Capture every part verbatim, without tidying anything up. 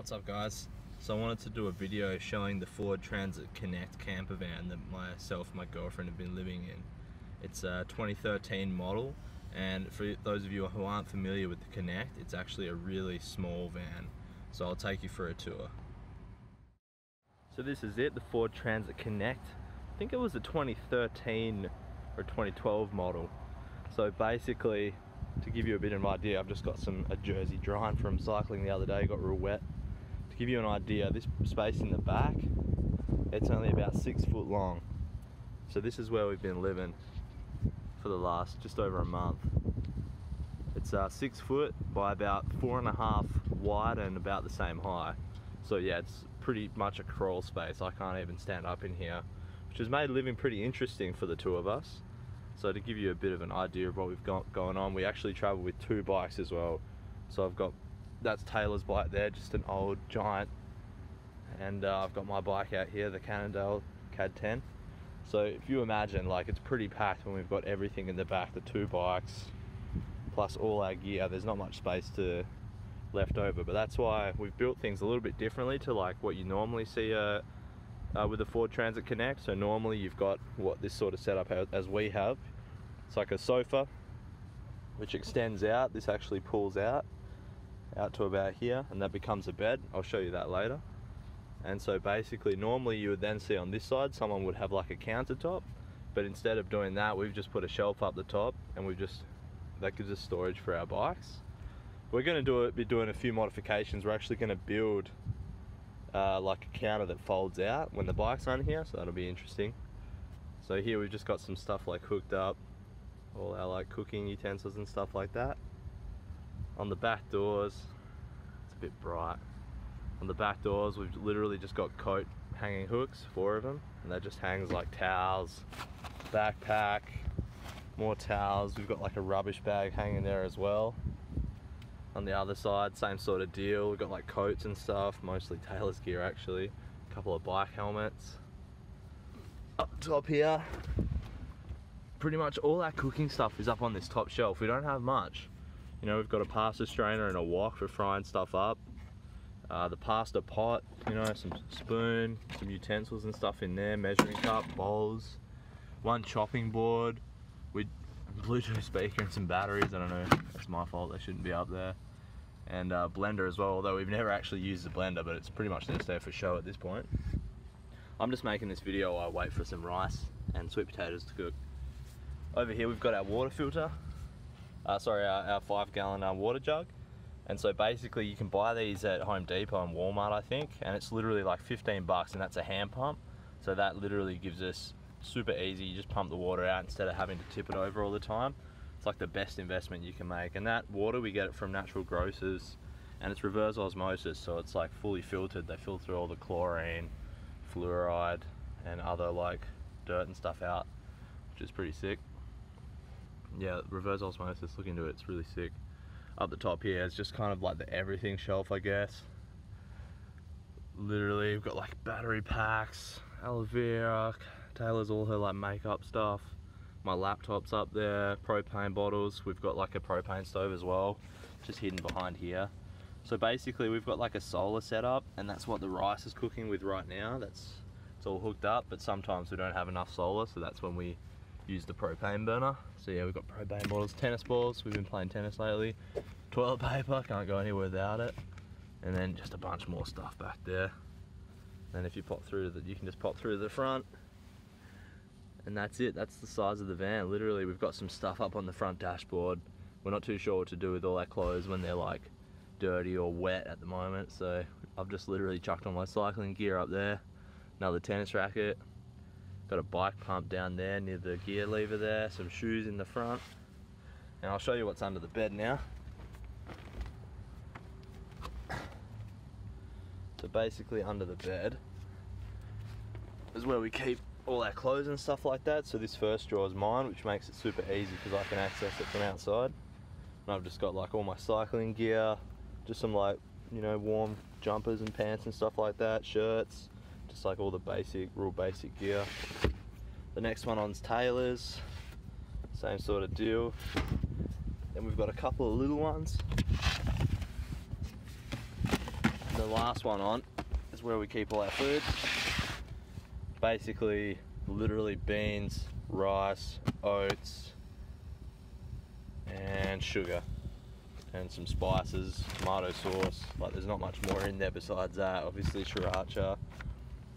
What's up, guys? So I wanted to do a video showing the Ford Transit Connect camper van that myself and my girlfriend have been living in. It's a twenty thirteen model, and for those of you who aren't familiar with the Connect, it's actually a really small van. So I'll take you for a tour. So this is it, the Ford Transit Connect. I think it was a twenty thirteen or twenty twelve model. So basically, to give you a bit of an idea, I've just got some a jersey drying from cycling the other day, got real wet. To give you an idea, this space in the back, it's only about six foot long. So this is where we've been living for the last just over a month. It's uh, six foot by about four and a half wide and about the same high. So yeah, it's pretty much a crawl space. I can't even stand up in here, which has made living pretty interesting for the two of us. So to give you a bit of an idea of what we've got going on, we actually travel with two bikes as well. So I've got, that's Taylor's bike there, just an old Giant. And uh, I've got my bike out here, the Cannondale C A D ten. So if you imagine, like, it's pretty packed when we've got everything in the back, the two bikes, plus all our gear. There's not much space to left over, but that's why we've built things a little bit differently to like what you normally see uh, Uh, with the Ford Transit Connect. So normally you've got what this sort of setup as we have. It's like a sofa which extends out. This actually pulls out out to about here, and that becomes a bed. I'll show you that later. And so basically normally you would then see on this side someone would have like a countertop, but instead of doing that, we've just put a shelf up the top, and we've just, that gives us storage for our bikes. We're going to do it, be doing a few modifications. We're actually going to build Uh, like a counter that folds out when the bikes aren't here, so that'll be interesting. So here we've just got some stuff like hooked up, all our like cooking utensils and stuff like that. On the back doors, it's a bit bright. On the back doors we've literally just got coat hanging hooks, four of them, and that just hangs like towels, backpack, more towels. We've got like a rubbish bag hanging there as well. On the other side, same sort of deal. We've got like coats and stuff, mostly Taylor's gear actually. A couple of bike helmets. Up top here, pretty much all our cooking stuff is up on this top shelf. We don't have much. You know, we've got a pasta strainer and a wok for frying stuff up. Uh, the pasta pot, you know, some spoon, some utensils and stuff in there, measuring cup, bowls, one chopping board. We Bluetooth speaker and some batteries. I don't know, it's my fault, they shouldn't be up there. And uh, blender as well, although we've never actually used the blender, but it's pretty much just there for show at this point. I'm just making this video while I wait for some rice and sweet potatoes to cook. Over here we've got our water filter, uh, sorry, our, our five gallon uh, water jug. And so basically you can buy these at Home Depot and Walmart, I think, and it's literally like fifteen bucks, and that's a hand pump. So that literally gives us super easy, you just pump the water out instead of having to tip it over all the time. It's like the best investment you can make. And that water, we get it from natural grocers, and it's reverse osmosis, so it's like fully filtered. They filter all the chlorine, fluoride, and other like dirt and stuff out, which is pretty sick. Yeah, reverse osmosis, look into it, it's really sick. Up the top here is just kind of like the everything shelf, I guess. Literally, we've got like battery packs, aloe vera, Taylor's all her like makeup stuff, my laptop's up there, propane bottles. We've got like a propane stove as well, just hidden behind here. So basically we've got like a solar setup, and that's what the rice is cooking with right now. That's, it's all hooked up, but sometimes we don't have enough solar, so that's when we use the propane burner. So yeah, we've got propane bottles, tennis balls, we've been playing tennis lately, toilet paper, can't go anywhere without it, and then just a bunch more stuff back there. Then if you pop through that, you can just pop through to the front. And that's it, that's the size of the van. Literally, we've got some stuff up on the front dashboard. We're not too sure what to do with all our clothes when they're like dirty or wet at the moment, so I've just literally chucked on my cycling gear up there, another tennis racket, got a bike pump down there near the gear lever there, some shoes in the front. And I'll show you what's under the bed now. So basically under the bed is where we keep all our clothes and stuff like that. So this first drawer is mine, which makes it super easy because I can access it from outside. And I've just got like all my cycling gear, just some like, you know, warm jumpers and pants and stuff like that, shirts, just like all the basic, real basic gear. The next one on's Taylor's, same sort of deal. Then we've got a couple of little ones. the last one on is where we keep all our food. Basically, literally beans, rice, oats, and sugar, and some spices, tomato sauce. Like, there's not much more in there besides that. Obviously, sriracha,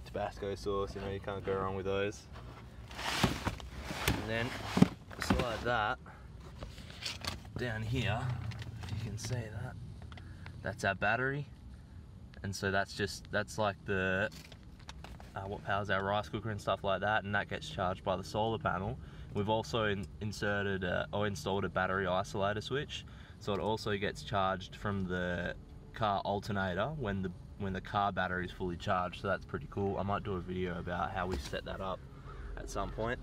Tabasco sauce, you know, you can't go wrong with those. And then, beside that, down here, if you can see that, that's our battery. And so that's just, that's like the, uh, what powers our rice cooker and stuff like that, and that gets charged by the solar panel. We've also in, inserted a, or installed a battery isolator switch, so it also gets charged from the car alternator when the when the car battery is fully charged. So that's pretty cool. I might do a video about how we set that up at some point.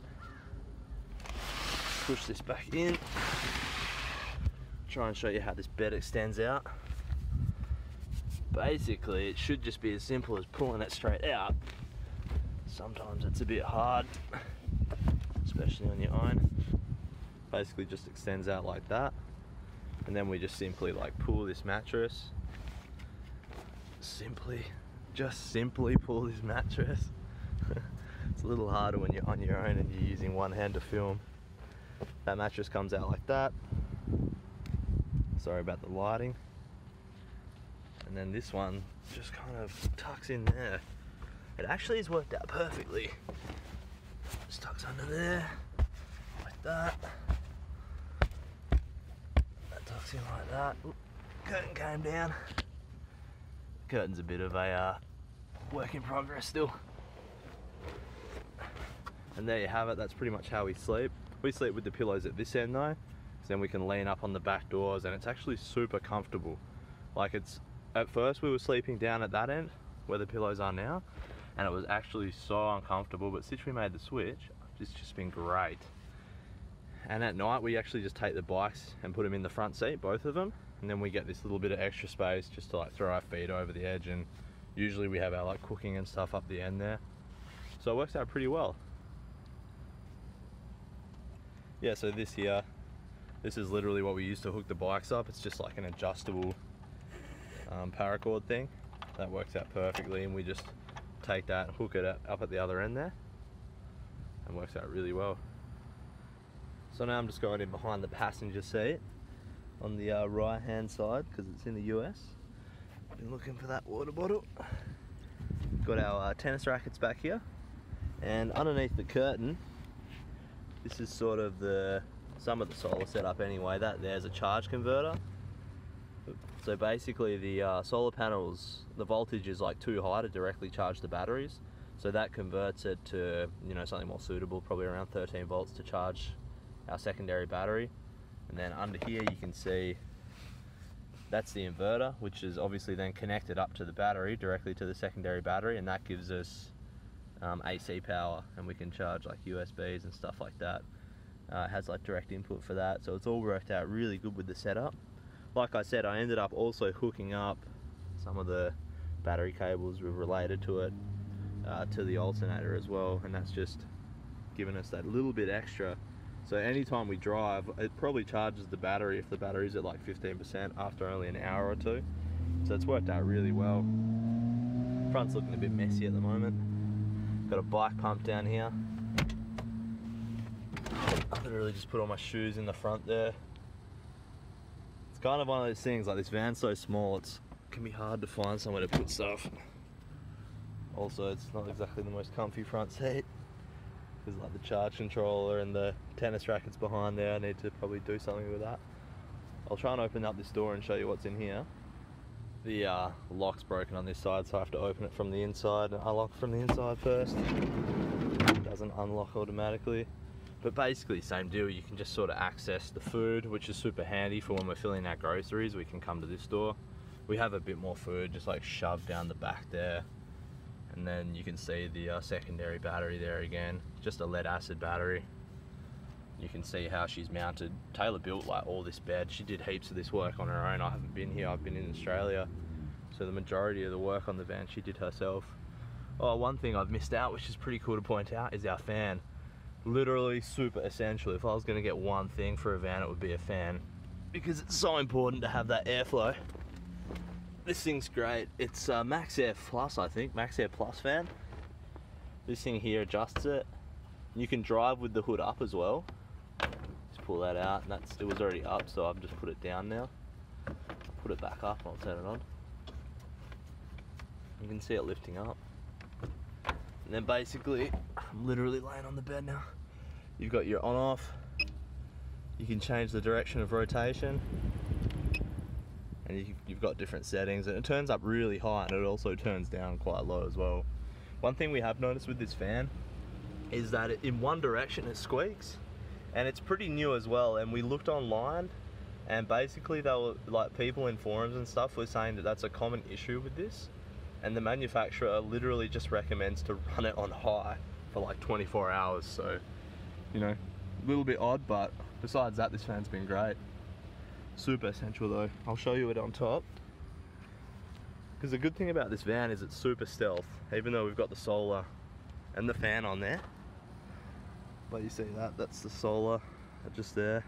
Push this back in. Try and show you how this bed extends out. Basically, it should just be as simple as pulling it straight out. Sometimes it's a bit hard, especially on your own. Basically just extends out like that, and then we just simply like pull this mattress, simply just simply pull this mattress. It's a little harder when you're on your own and you're using one hand to film. That mattress comes out like that. Sorry about the lighting. And then this one just kind of tucks in there. It actually has worked out perfectly. Just tucks under there, like that. That tucks in like that. Oop, curtain came down. Curtain's a bit of a uh, work in progress still. And there you have it, that's pretty much how we sleep. We sleep with the pillows at this end though, so then we can lean up on the back doors, and it's actually super comfortable. Like, it's, at first we were sleeping down at that end, where the pillows are now, and it was actually so uncomfortable, but since we made the switch, it's just been great. And at night, we actually just take the bikes and put them in the front seat, both of them, and then we get this little bit of extra space just to like throw our feet over the edge, and usually we have our like cooking and stuff up the end there. So it works out pretty well. Yeah, so this here, this is literally what we use to hook the bikes up. It's just like an adjustable um, paracord thing. That works out perfectly, and we just take that, hook it up at the other end there, and works out really well. So now I'm just going in behind the passenger seat on the uh, right hand side, because it's in the U S. Been looking for that water bottle. Got our uh, tennis rackets back here, and underneath the curtain, this is sort of the, some of the solar setup anyway, that there's a charge converter. So basically the uh, solar panels, the voltage is like too high to directly charge the batteries. So that converts it to, you know, something more suitable, probably around thirteen volts to charge our secondary battery. And then under here you can see that's the inverter, which is obviously then connected up to the battery, directly to the secondary battery, and that gives us um, A C power, and we can charge like U S Bs and stuff like that. Uh, it has like direct input for that, so it's all worked out really good with the setup. Like I said, I ended up also hooking up some of the battery cables related to it uh, to the alternator as well, and that's just given us that little bit extra. So anytime we drive, it probably charges the battery if the battery's at like fifteen percent after only an hour or two. So it's worked out really well. Front's looking a bit messy at the moment. Got a bike pump down here. I literally just put all my shoes in the front there. Kind of one of those things, like this van's so small, it's can be hard to find somewhere to put stuff. Also, it's not exactly the most comfy front seat. There's like the charge controller and the tennis rackets behind there. I need to probably do something with that. I'll try and open up this door and show you what's in here. The uh, lock's broken on this side, so I have to open it from the inside. I lock from the inside first. It doesn't unlock automatically. But basically, same deal, you can just sort of access the food, which is super handy for when we're filling our groceries. We can come to this door. We have a bit more food, just like shoved down the back there. And then you can see the uh, secondary battery there again, just a lead acid battery. You can see how she's mounted. Taylor built like all this bed. She did heaps of this work on her own. I haven't been here, I've been in Australia. So the majority of the work on the van she did herself. Oh, one thing I've missed out, which is pretty cool to point out, is our fan. Literally super essential. If I was going to get one thing for a van, it would be a fan, because it's so important to have that airflow. This thing's great. It's uh, Max Air Plus, I think. Max Air Plus fan. This thing here adjusts it. You can drive with the hood up as well. Just pull that out, and that's, it was already up, so I've just put it down now. Put it back up and I'll turn it on. You can see it lifting up. And then basically, I'm literally laying on the bed now. You've got your on-off. You can change the direction of rotation. And you've got different settings, and it turns up really high, and it also turns down quite low as well. One thing we have noticed with this fan is that it, in one direction it squeaks, and it's pretty new as well. And we looked online, and basically they were like, people in forums and stuff were saying that that's a common issue with this, and the manufacturer literally just recommends to run it on high for like twenty-four hours. So, you know, a little bit odd, but besides that, this fan's been great. Super essential though. I'll show you it on top, because the good thing about this van is it's super stealth, even though we've got the solar and the fan on there. But you see that, that's the solar just there,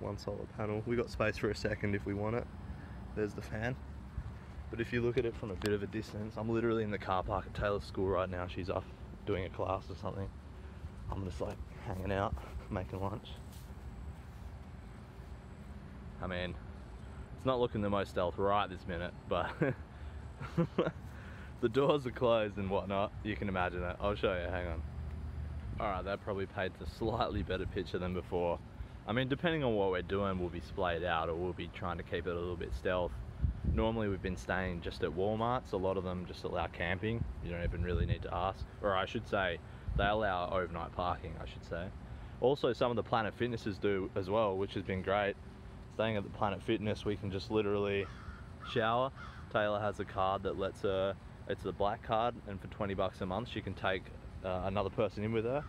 one solar panel. We got space for a second if we want it. There's the fan. But if you look at it from a bit of a distance, I'm literally in the car park at Taylor's school right now. She's off doing a class or something. I'm just like hanging out, making lunch. I mean, it's not looking the most stealth right this minute, but the doors are closed and whatnot. You can imagine it. I'll show you, hang on. Alright, that probably paints a slightly better picture than before. I mean, depending on what we're doing, we'll be splayed out or we'll be trying to keep it a little bit stealth. Normally we've been staying just at Walmarts. A lot of them just allow camping. You don't even really need to ask. Or I should say, they allow overnight parking, I should say. Also, some of the Planet Fitnesses do as well, which has been great. Staying at the Planet Fitness, we can just literally shower. Taylor has a card that lets her, it's the black card, and for twenty bucks a month, she can take uh, another person in with her.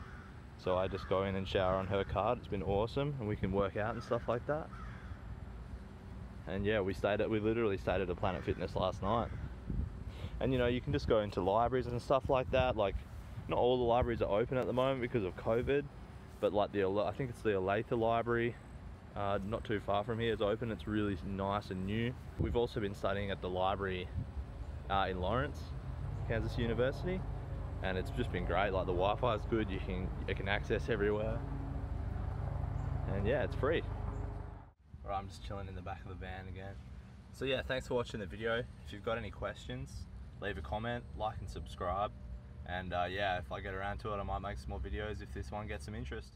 So I just go in and shower on her card. It's been awesome, and we can work out and stuff like that. And yeah, we stayed at, we literally stayed at the Planet Fitness last night. And you know, you can just go into libraries and stuff like that. Like, not all the libraries are open at the moment because of COVID, but like the, I think it's the Olathe Library, Uh, not too far from here, is open. It's really nice and new. We've also been studying at the library uh, in Lawrence, Kansas University, and it's just been great. Like, the Wi-Fi is good. You can you can access everywhere, and yeah, it's free. All right, I'm just chilling in the back of the van again. So yeah, thanks for watching the video. If you've got any questions, leave a comment, like and subscribe, and uh, yeah, if I get around to it, I might make some more videos if this one gets some interest.